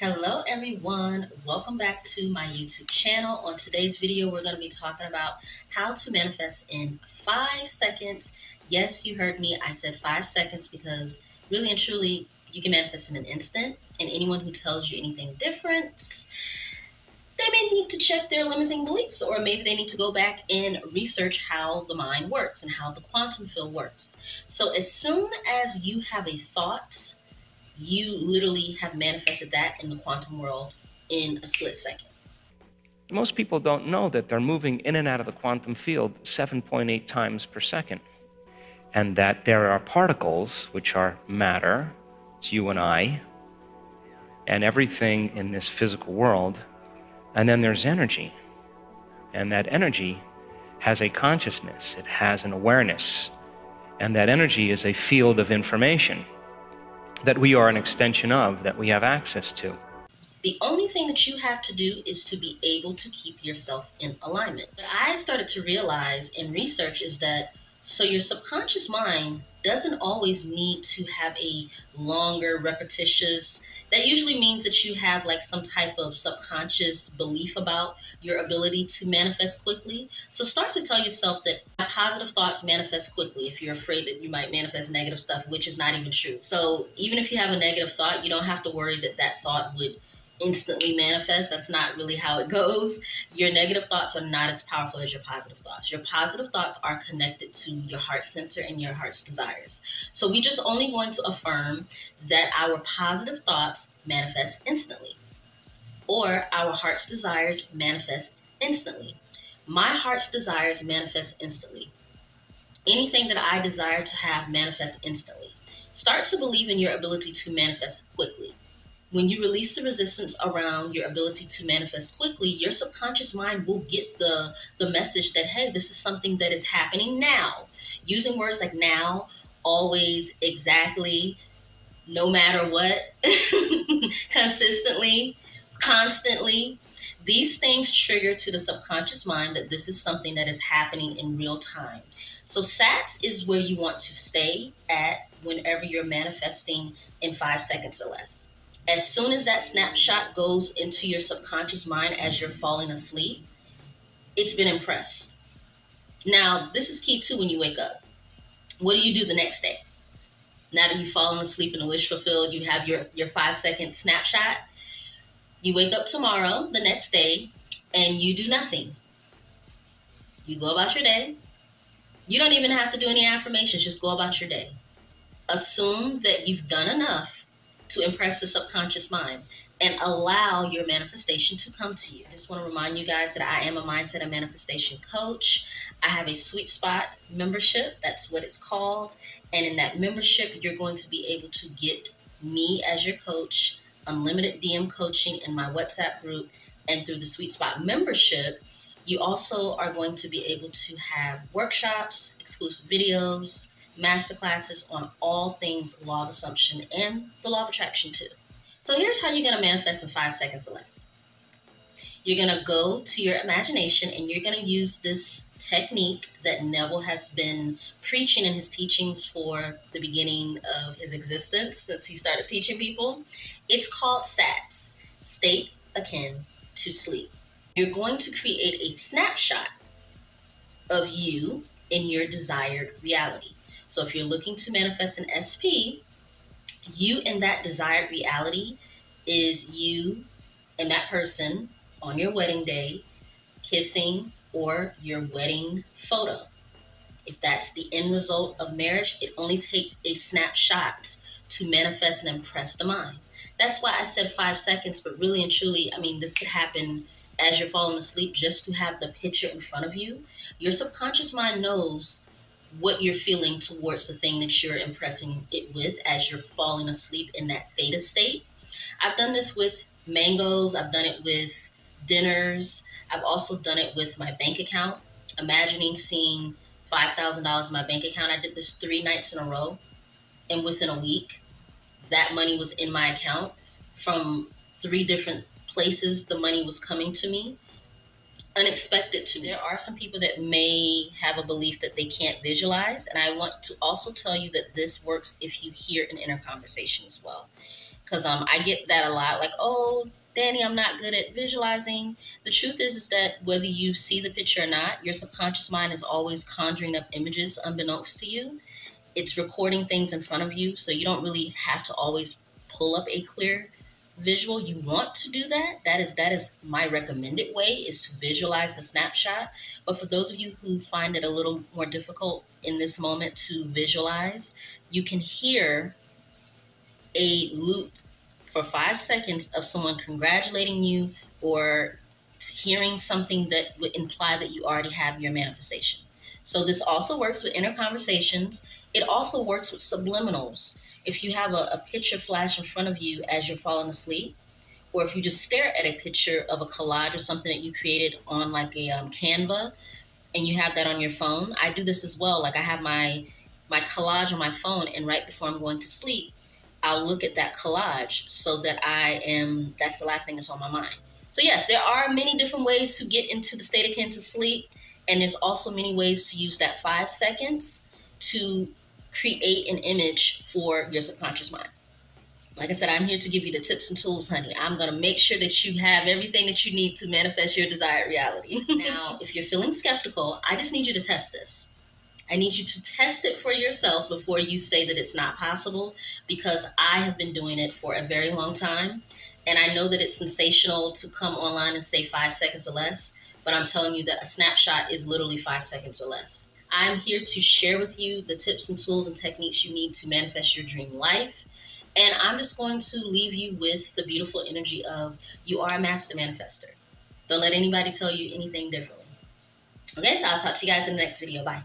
Hello everyone, welcome back to my YouTube channel. On today's video, we're going to be talking about how to manifest in 5 seconds. Yes, you heard me. I said 5 seconds because really and truly, you can manifest in an instant. And anyone who tells you anything different, they may need to check their limiting beliefs, or maybe they need to go back and research how the mind works and how the quantum field works. So as soon as you have a thought, you literally have manifested that in the quantum world in a split second. Most people don't know that they're moving in and out of the quantum field 7.8 times per second, and that there are particles, which are matter, it's you and I, and everything in this physical world, and then there's energy. And that energy has a consciousness, it has an awareness, and that energy is a field of information that we are an extension of, that we have access to. The only thing that you have to do is to be able to keep yourself in alignment. What I started to realize in research is that, so your subconscious mind doesn't always need to have a longer, repetitious, that usually means that you have like some type of subconscious belief about your ability to manifest quickly. So start to tell yourself that positive thoughts manifest quickly if you're afraid that you might manifest negative stuff, which is not even true. So even if you have a negative thought, you don't have to worry that that thought would instantly manifest. That's not really how it goes. Your negative thoughts are not as powerful as your positive thoughts. Your positive thoughts are connected to your heart center and your heart's desires. So we're just only going to affirm that our positive thoughts manifest instantly, or our heart's desires manifest instantly. My heart's desires manifest instantly. Anything that I desire to have manifests instantly. Start to believe in your ability to manifest quickly. When you release the resistance around your ability to manifest quickly, your subconscious mind will get the message that, hey, this is something that is happening now. Using words like now, always, exactly, no matter what, consistently, constantly. These things trigger to the subconscious mind that this is something that is happening in real time. So SATS is where you want to stay at whenever you're manifesting in 5 seconds or less. As soon as that snapshot goes into your subconscious mind as you're falling asleep, it's been impressed. Now, this is key too when you wake up. What do you do the next day? Now that you've fallen asleep and the wish fulfilled, you have your 5 second snapshot. You wake up tomorrow, the next day, and you do nothing. You go about your day. You don't even have to do any affirmations, just go about your day. Assume that you've done enough to impress the subconscious mind and allow your manifestation to come to you. Just want to remind you guys that I am a mindset and manifestation coach. I have a Sweet Spot membership, that's what it's called. And in that membership, you're going to be able to get me as your coach, unlimited DM coaching in my WhatsApp group, and through the Sweet Spot membership, you also are going to be able to have workshops, exclusive videos, masterclasses on all things Law of Assumption and the Law of Attraction too. So here's how you're going to manifest in 5 seconds or less. You're going to go to your imagination and you're going to use this technique that Neville has been preaching in his teachings for the beginning of his existence since he started teaching people. It's called SATS, State Akin to Sleep. You're going to create a snapshot of you in your desired reality. So if you're looking to manifest an SP, you in that desired reality is you and that person on your wedding day kissing, or your wedding photo. If that's the end result of marriage, it only takes a snapshot to manifest and impress the mind. That's why I said 5 seconds, but really and truly, I mean, this could happen as you're falling asleep just to have the picture in front of you. Your subconscious mind knows what you're feeling towards the thing that you're impressing it with as you're falling asleep in that theta state. I've done this with mangoes. I've done it with dinners. I've also done it with my bank account, imagining seeing $5,000 in my bank account. I did this 3 nights in a row, and within a week, that money was in my account from 3 different places. The money was coming to me. Unexpected to me. There are some people that may have a belief that they can't visualize, and I want to also tell you that this works if you hear an inner conversation as well. Because I get that a lot, like, oh, Danny, I'm not good at visualizing. The truth is that whether you see the picture or not, your subconscious mind is always conjuring up images unbeknownst to you. It's recording things in front of you, so you don't really have to always pull up a clear visual. You want to do that. That is my recommended way, is to visualize the snapshot. But for those of you who find it a little more difficult in this moment to visualize, you can hear a loop for 5 seconds of someone congratulating you or hearing something that would imply that you already have your manifestation. So this also works with inner conversations. It also works with subliminals. If you have a picture flash in front of you as you're falling asleep, or if you just stare at a picture of a collage or something that you created on like a Canva, and you have that on your phone. I do this as well. Like I have my collage on my phone, and right before I'm going to sleep, I'll look at that collage so that that's the last thing that's on my mind. So yes, there are many different ways to get into the state akin to sleep. And there's also many ways to use that 5 seconds to create an image for your subconscious mind. Like I said, I'm here to give you the tips and tools, honey. I'm going to make sure that you have everything that you need to manifest your desired reality. Now, if you're feeling skeptical, I just need you to test this. I need you to test it for yourself before you say that it's not possible, because I have been doing it for a very long time. And I know that it's sensational to come online and say 5 seconds or less, but I'm telling you that a snapshot is literally 5 seconds or less. I'm here to share with you the tips and tools and techniques you need to manifest your dream life. And I'm just going to leave you with the beautiful energy of, you are a master manifester. Don't let anybody tell you anything differently. Okay, so I'll talk to you guys in the next video. Bye.